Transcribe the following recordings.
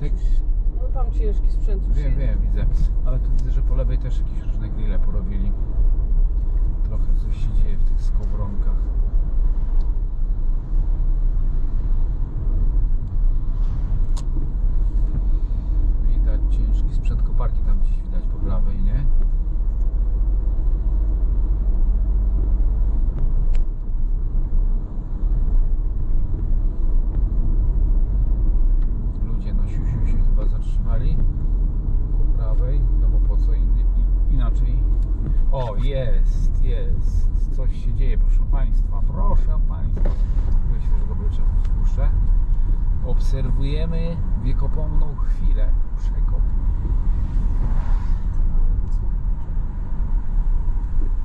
tak. No tam ciężki sprzęt już. Wiem, widzę. Ale tu widzę, że po lewej też jakieś różne grille porobili. Trochę coś się dzieje w tych Skowronkach. Widać ciężki sprzęt koparki tam gdzieś widać po prawej, nie? O, jest, coś się dzieje, proszę Państwa, myślę, że dobry czas puszczę. Obserwujemy wiekopomną chwilę przekop.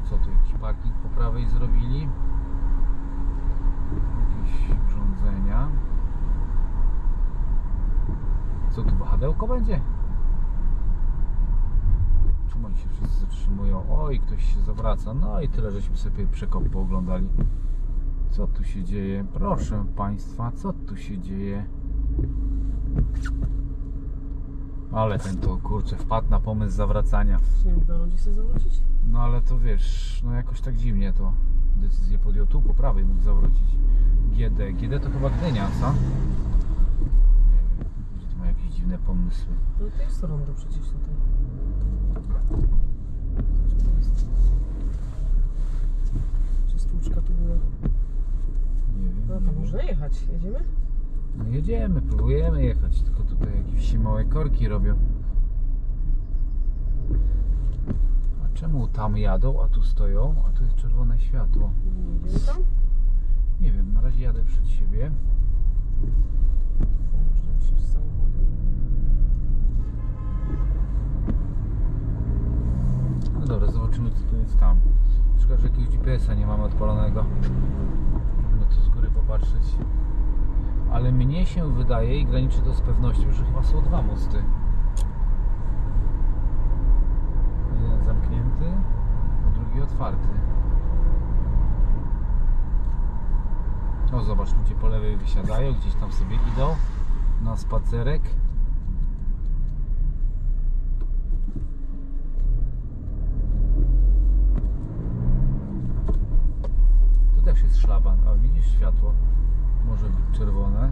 Co tu, jakiś parking po prawej zrobili? Jakieś urządzenia. Co tu, wahadełko będzie? Oni się wszyscy zatrzymują, oj, ktoś się zawraca, no i tyle, żeśmy sobie przekop pooglądali. Co tu się dzieje? Proszę Państwa, co tu się dzieje? Ale ten to, kurczę, wpadł na pomysł zawracania. Nie wiem, do ludzi chce zawrócić? No ale to wiesz, no jakoś tak dziwnie to decyzję podjął. Tu po prawej mógł zawrócić. GD to chyba Gdynia, co? Nie wiem, to ma jakieś dziwne pomysły. No to jest rondo przecież tutaj. Czy stłuczka tu była? Nie wiem. No to można jechać, jedziemy? No jedziemy, próbujemy jechać, tylko tutaj jakieś małe korki robią. A czemu tam jadą, a tu stoją, a tu jest czerwone światło? Nie jedziemy tam? Nie wiem, na razie jadę przed siebie. Można się z samochodem. No dobra, zobaczymy co tu jest tam. Szkoda, że jakiegoś GPS-a nie mamy odpalonego. Możemy tu z góry popatrzeć. Ale mnie się wydaje i graniczy to z pewnością, że chyba są dwa mosty. Jeden zamknięty, a drugi otwarty. No zobacz, ludzie po lewej wysiadają, gdzieś tam sobie idą na spacerek. Jest szlaban, a widzisz światło? Może być czerwone.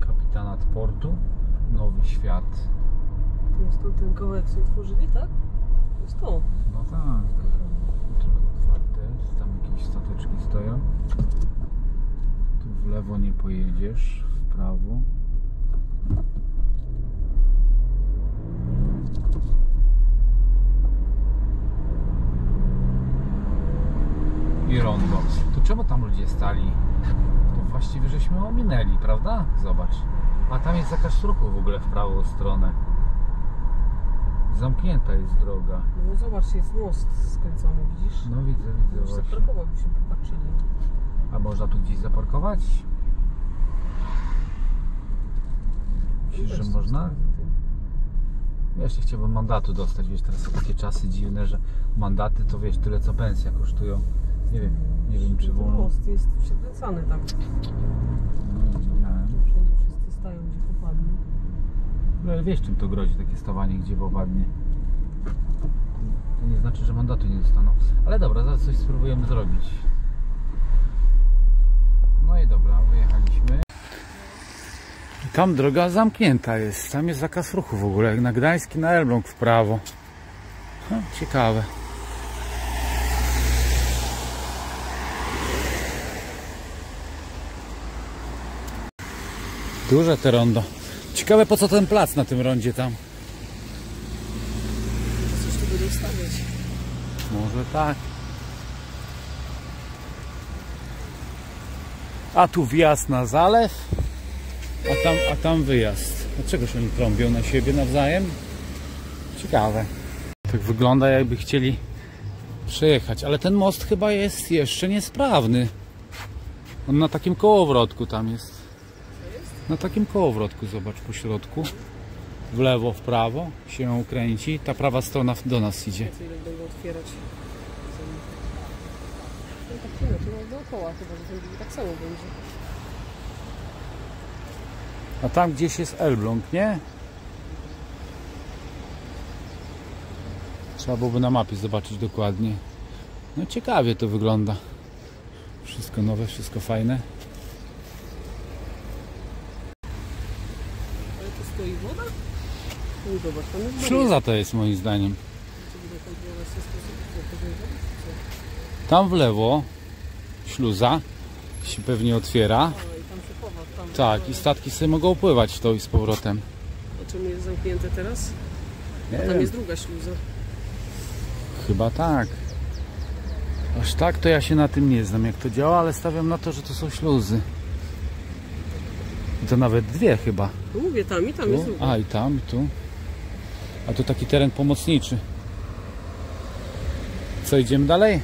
Kapitanat portu, Nowy Świat. To jest tu ten kawałek, co otworzyli, tak? To jest to. No tak. Trochę otwarte, tam jakieś stateczki stoją. Tu w lewo nie pojedziesz, w prawo. I rondo. To czemu tam ludzie stali? To właściwie żeśmy ominęli, prawda? Zobacz. A tam jest zakaz ruchu w ogóle w prawą stronę. Zamknięta jest droga. No zobacz, jest most skręcony, widzisz? No widzę właśnie. Zaparkowaliśmy, popatrzyli. A można tu gdzieś zaparkować? Myślisz, że można? Ja jeszcze chciałbym mandatu dostać, wiesz, teraz są takie czasy dziwne, że mandaty to wiesz, tyle co pensja kosztują. Nie wiem czy wolno. Most jest przekręcany tam. No, wszędzie wszyscy stają gdzie popadnie. Ale wiesz czym to grozi takie stawanie gdzie popadnie. To nie znaczy, że mandatu nie dostaną. Ale dobra, zaraz coś spróbujemy zrobić. No i dobra, wyjechaliśmy. Tam droga zamknięta jest. Tam jest zakaz ruchu w ogóle. Jak na Gdański, na Elbląg w prawo. Ha, ciekawe. Duże te rondo. Ciekawe po co ten plac na tym rondzie tam. Coś tu będą stawiać. Może tak. A tu wjazd na zalew. A tam wyjazd. Dlaczego się oni trąbią na siebie nawzajem? Ciekawe. Tak wygląda jakby chcieli przejechać. Ale ten most chyba jest jeszcze niesprawny. On na takim kołowrotku tam jest. Na takim kołowrotku, zobacz, po środku. W lewo, w prawo się kręci. Ta prawa strona do nas idzie. Będą otwierać. No tak, dookoła chyba, że ten tak samo będzie. A tam gdzieś jest Elbląg, nie? Trzeba byłoby na mapie zobaczyć dokładnie. No ciekawie to wygląda. Wszystko nowe, wszystko fajne. Ale tu stoi woda? No zobacz, tam jest śluza, to jest moim zdaniem. Tam w lewo śluza się pewnie otwiera. Tak, i statki sobie mogą pływać w to i z powrotem. A czemu jest zamknięte teraz? Nie wiem. Tam jest druga śluza. Chyba tak. Aż tak to ja się na tym nie znam, jak to działa, ale stawiam na to, że to są śluzy. I to nawet dwie chyba. Mówię, tam i tam tu jest druga. A, i tam, i tu. A to taki teren pomocniczy. Co, idziemy dalej?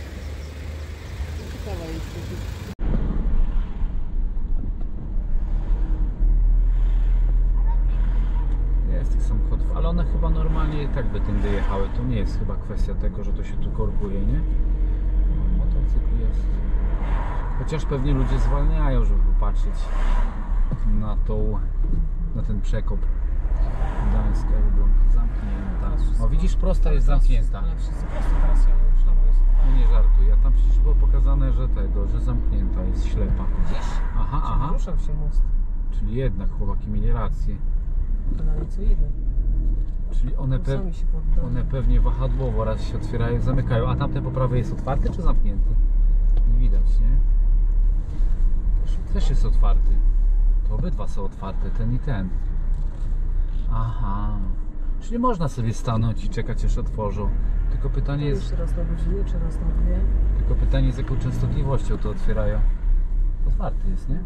Tak by tędy jechały, to nie jest chyba kwestia tego, że to się tu korkuje, nie? No, motocykl jest. Chociaż pewnie ludzie zwalniają, żeby popatrzeć na tą, na ten przekop Gdańsk-Elbląg. Zamknięta. O, widzisz, prosta jest zamknięta. No nie żartuj, ja tam przecież było pokazane, że tego, że zamknięta jest, ślepa. Aha, aha. Ruszał się most. Czyli jednak chłopaki mieli rację. No i co idę? Czyli one pewnie wahadłowo raz się otwierają i zamykają. A tamte po prawej jest otwarte czy zamknięte? Nie widać, nie? Też jest otwarty. To obydwa są otwarte, ten i ten. Aha. Czyli można sobie stanąć i czekać, aż otworzą. Tylko pytanie jest... Czy raz na godzinę, czy raz na dwie? Tylko pytanie jest, jaką częstotliwością to otwierają. Otwarty jest, nie?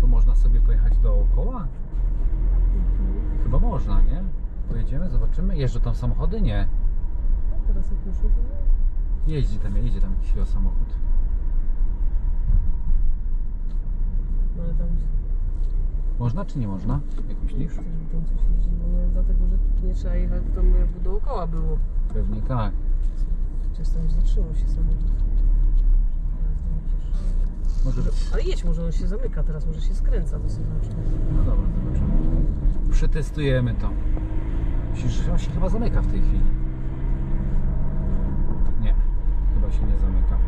To można sobie pojechać dookoła? Chyba można, nie? Pojedziemy, zobaczymy. Jeżdżą tam samochody? Nie. A teraz jak muszę, to jeździ tam jakiś samochód. No ale tam... Można czy nie można? Jak myślisz? Chcę, żeby tam coś jeździło, no, dlatego, że tu nie trzeba jechać, bo tam jakby dookoła było. Pewnie tak. Czasem zatrzymał się samochód. Może... Ale jedź, może on się zamyka teraz, może się skręca dosyć. No dobra, zobaczymy. Przetestujemy to. Przecież on się chyba zamyka w tej chwili. Nie, chyba się nie zamyka.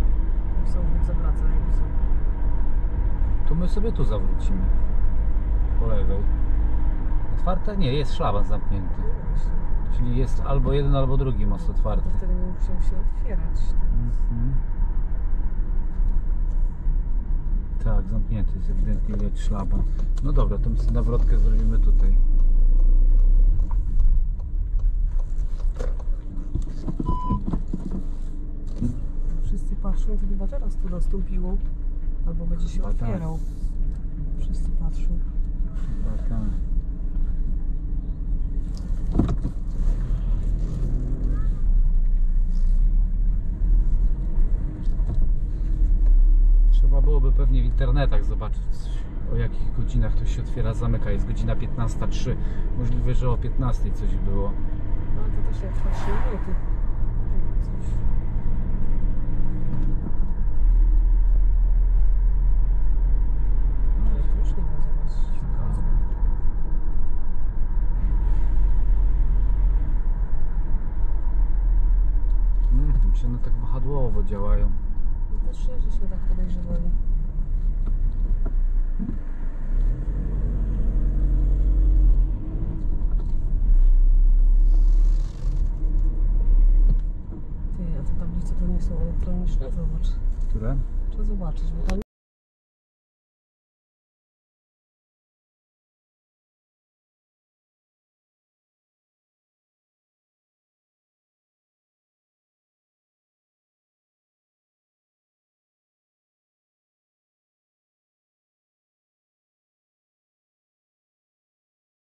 Samochód zawraca. To my sobie tu zawrócimy. Po lewej. Otwarte? Nie, jest szlaban zamknięty. Czyli jest albo jeden, albo drugi most otwarty. To wtedy nie musiał się otwierać. Tak, zamknięty jest ewidentnie, widać szlaban. No dobra, to my sobie nawrotkę zrobimy tutaj. Wszyscy patrzą, to chyba teraz tu nastąpiło, albo będzie się otwierał. Tak. Wszyscy patrzą. Chyba tak. Trzeba byłoby pewnie w internetach zobaczyć, o jakich godzinach to się otwiera, zamyka. Jest godzina 15:03. Możliwe, że o 15:00 coś było. No to też jak 3 minuty. No to już nie ma zobaczyć. Czy one tak wahadłowo działają? Też nie, żeśmy tak podejrzewali. Ty, a te tablice to nie są elektroniczne? Zobacz. Które? Trzeba zobaczyć, bo tam...